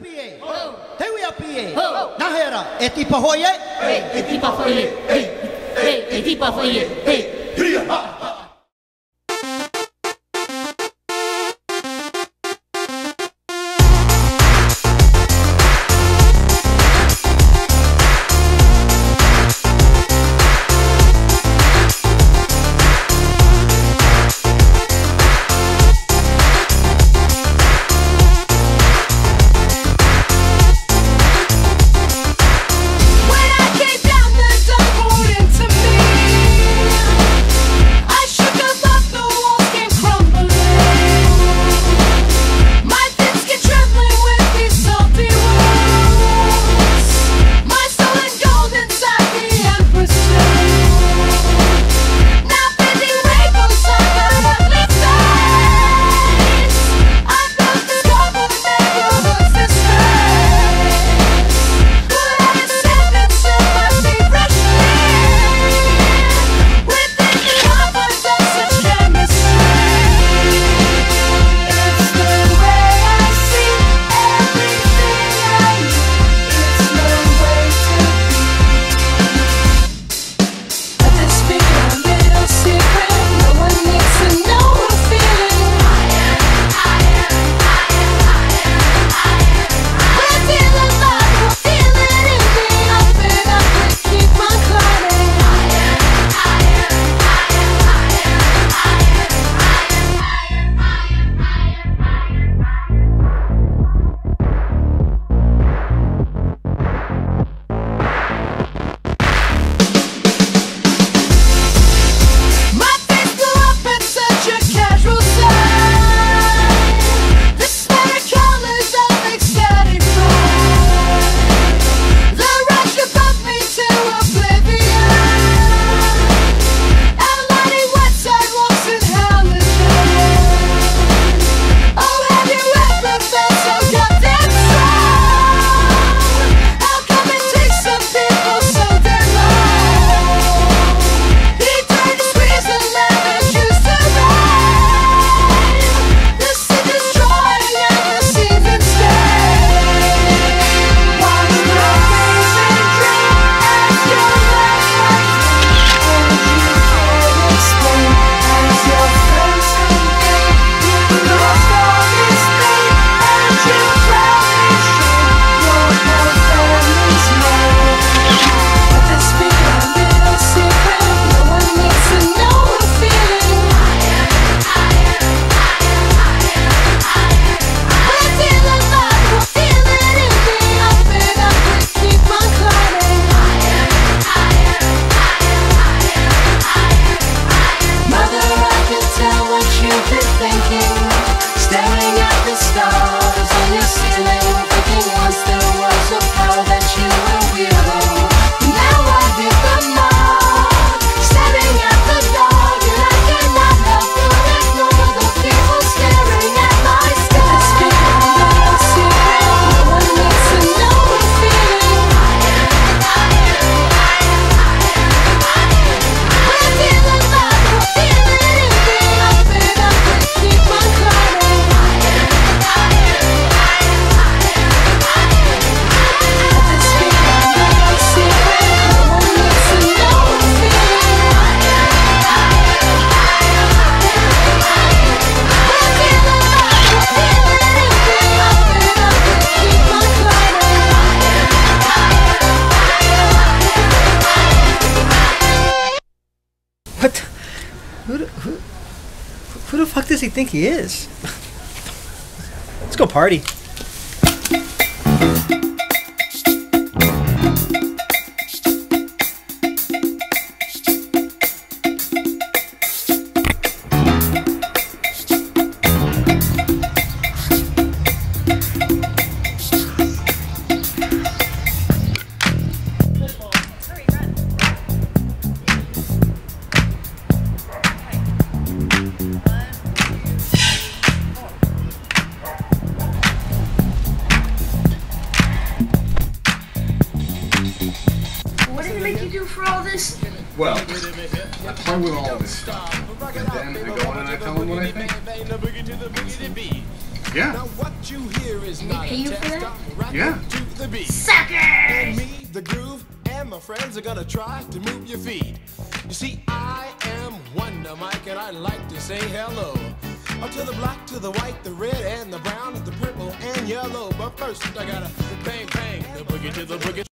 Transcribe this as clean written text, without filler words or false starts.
PA. Oh. Hey, we are PA. Nahera, etipa hoye. Hey, etipa hoye. Hey, hey, etipa hoye. Hey, here. Who the fuck does he think he is? Let's go party. Well, I play with all this stuff, and then I go in and I tell them what I think. Yeah. Now what you hear is not a test. Yeah. Suckers! Me, the groove, and my friends are gonna try to move your feet. You see, I am Wonder Mike, and I like to say hello. Up to the black, to the white, the red, and the brown, and the purple, and yellow. But first, I gotta bang, bang, the boogie to the boogie.